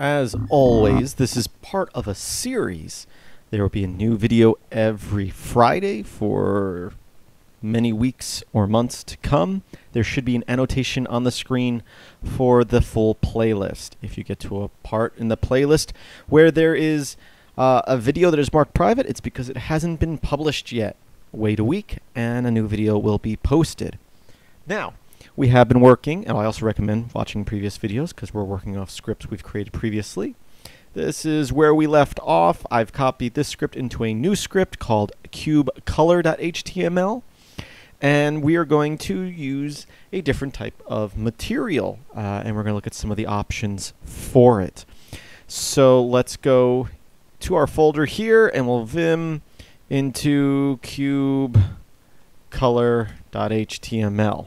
As always, this is part of a series. There will be a new video every Friday for many weeks or months to come. There should be an annotation on the screen for the full playlist. If you get to a part in the playlist where there is a video that is marked private, it's because it hasn't been published yet. Wait a week and a new video will be posted. Now, we have been working, and I also recommend watching previous videos because we're working off scripts we've created previously. This is where we left off. I've copied this script into a new script called cubecolor.html, and we are going to use a different type of material, and we're going to look at some of the options for it. So let's go to our folder here, and we'll vim into cubecolor.html.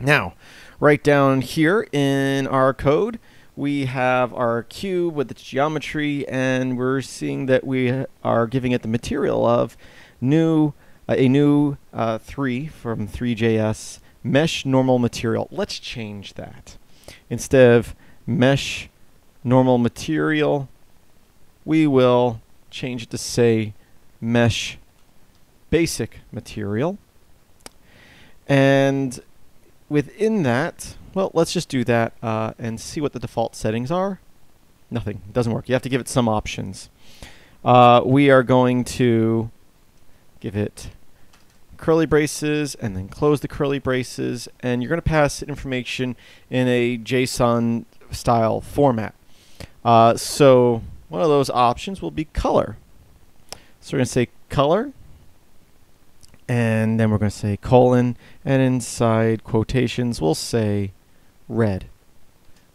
Now, right down here in our code, we have our cube with its geometry, and we're seeing that we are giving it the material of a new 3 from 3.js, mesh normal material. Let's change that. Instead of mesh normal material, we will change it to say mesh basic material. And within that, well, let's just do that and see what the default settings are. Nothing. It doesn't work. You have to give it some options. We are going to give it curly braces and then close the curly braces, and you're going to pass information in a JSON style format. So one of those options will be color. So we're going to say color, and then we're going to say colon, and inside quotations we'll say red.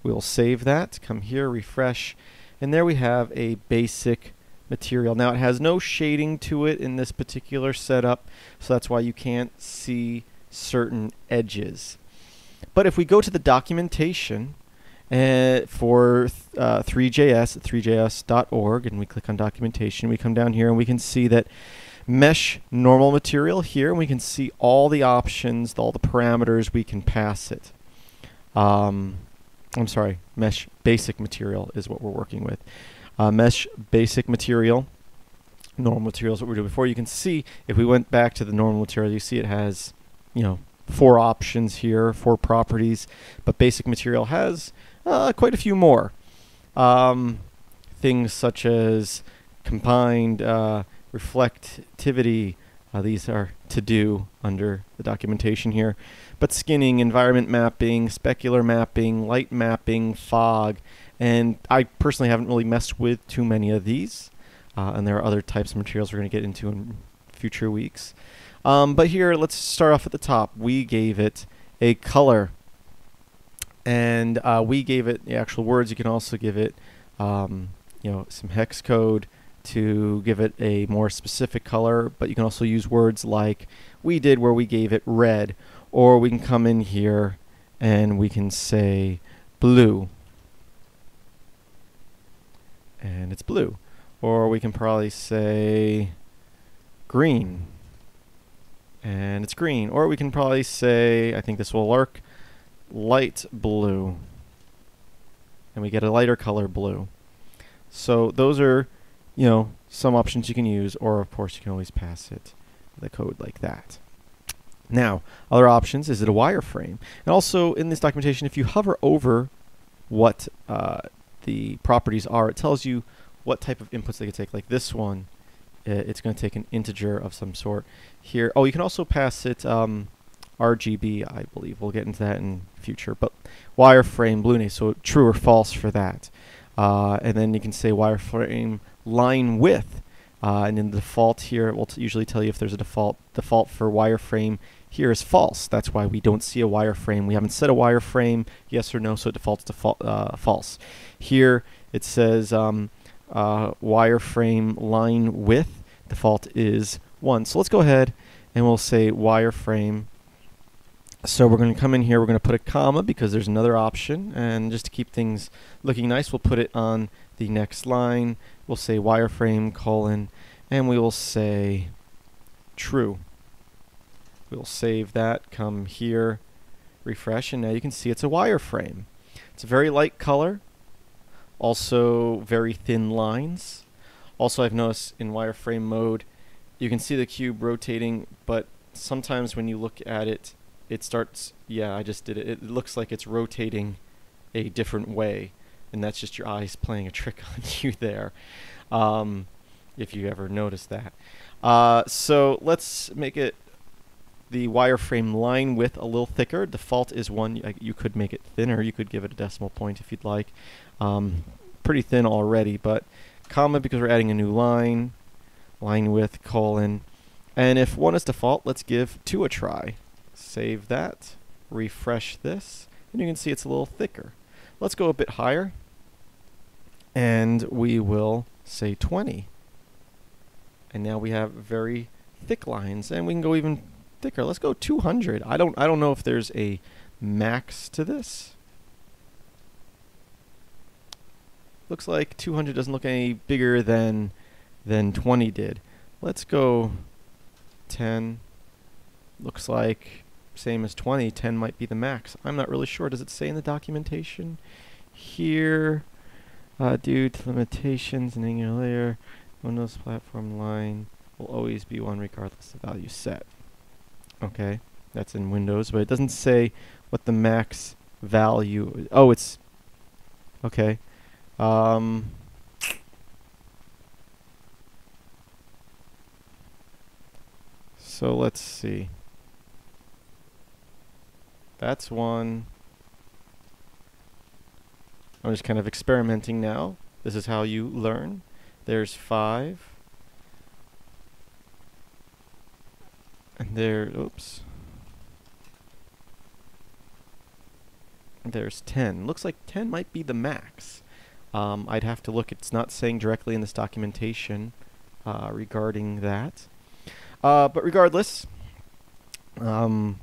We'll save that, come here, refresh, and there we have a basic material. Now, it has no shading to it in this particular setup, so that's why you can't see certain edges. But if we go to the documentation for 3JS at 3js.org, and we click on documentation, we come down here and we can see that mesh normal material here, and we can see all the options, all the parameters we can pass it. I'm sorry, mesh basic material is what we're working with. Mesh basic material, normal material is what we did before. You can see if we went back to the normal material, you see it has, you know, 4 options here, 4 properties, but basic material has quite a few more. Things such as combined reflectivity, these are to do under the documentation here, but skinning, environment mapping, specular mapping, light mapping, fog, and I personally haven't really messed with too many of these, and there are other types of materials we're going to get into in future weeks. But here, let's start off at the top. We gave it a color, and we gave it the actual words. You can also give it you know, some hex code to give it a more specific color, but you can also use words like we did where we gave it red, or we can come in here and we can say blue, and it's blue, or we can probably say green, and it's green, or we can probably say, I think this will work, light blue, and we get a lighter color blue. So those are, you know, some options you can use, or of course you can always pass it the code like that. Now, other options, is it a wireframe? And also in this documentation, if you hover over what the properties are, it tells you what type of inputs they can take. Like this one, it's going to take an integer of some sort here. Oh, you can also pass it RGB, I believe. We'll get into that in future, but wireframe blueness, so true or false for that. And then you can say wireframe line width, and in the default here it will usually tell you if there's a default. Default for wireframe here is false. That's why we don't see a wireframe. We haven't set a wireframe, yes or no, so it defaults to false. Here it says wireframe line width, default is 1. So let's go ahead and we'll say wireframe. So we're going to come in here, we're going to put a comma because there's another option, and just to keep things looking nice, we'll put it on the next line. We'll say wireframe colon, and we will say true. We'll save that, come here, refresh, and now you can see it's a wireframe. It's a very light color. Also very thin lines. Also, I've noticed in wireframe mode, you can see the cube rotating, but sometimes when you look at it, it starts, yeah, I just did it. It looks like it's rotating a different way, and that's just your eyes playing a trick on you there, if you ever notice that. So let's make it the wireframe line width a little thicker. Default is 1. You could make it thinner. You could give it a decimal point if you'd like. Pretty thin already, but comma because we're adding a new line, line width, colon. And if 1 is default, let's give 2 a try. Save that, refresh this, and you can see it's a little thicker. Let's go a bit higher, and we will say 20. And now we have very thick lines, and we can go even thicker. Let's go 200. I don't know if there's a max to this. Looks like 200 doesn't look any bigger than 20 did. Let's go 10. Looks like same as 20. 10 might be the max. I'm not really sure. Does it say in the documentation here? Due to limitations in angular layer, Windows platform line will always be 1 regardless of value set. Okay, that's in Windows, but it doesn't say what the max value is. Oh, it's okay. So let's see. That's 1. I'm just kind of experimenting now. This is how you learn. There's 5. And there, oops. There's 10. Looks like 10 might be the max. I'd have to look. It's not saying directly in this documentation regarding that. But regardless, again,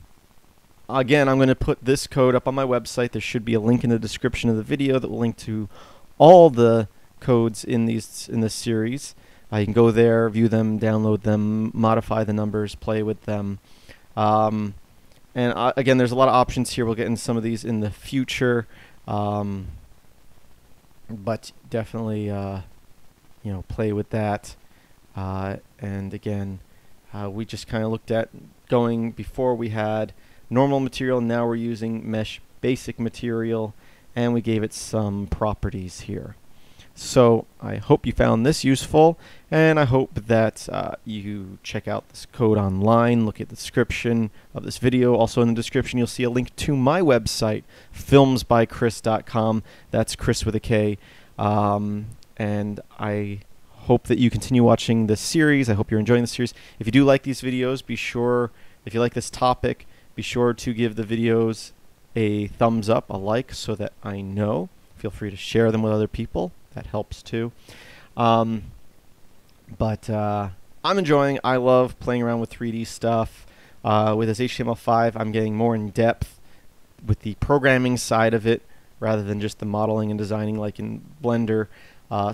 I'm going to put this code up on my website. There should be a link in the description of the video that will link to all the codes in this series. You can go there, view them, download them, modify the numbers, play with them. And again, there's a lot of options here. We'll get into some of these in the future. But definitely, you know, play with that. And again, we just kind of looked at going before we had normal material. Now we're using mesh basic material, and we gave it some properties here. So I hope you found this useful, and I hope that you check out this code online. Look at the description of this video. Also in the description, you'll see a link to my website, filmsbykris.com. That's Chris with a K. And I hope that you continue watching this series. I hope you're enjoying the series. If you do like these videos, be sure, if you like this topic, be sure to give the videos a thumbs up, a like, so that I know. Feel free to share them with other people. That helps too. But I'm enjoying, I love playing around with 3D stuff. With this HTML5, I'm getting more in depth with the programming side of it rather than just the modeling and designing like in Blender.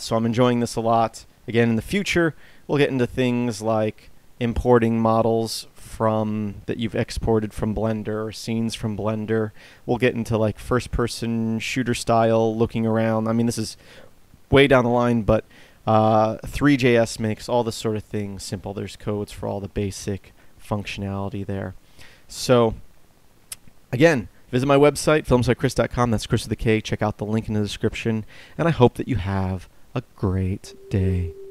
So I'm enjoying this a lot. Again, in the future, we'll get into things like importing models from that you've exported from Blender or scenes from Blender. We'll get into like first-person shooter style looking around. I mean, this is way down the line, but 3.js makes all this sort of thing simple. There's codes for all the basic functionality there. So again, visit my website, filmsbykris.com. That's Chris with a K. Check out the link in the description, and I hope that you have a great day.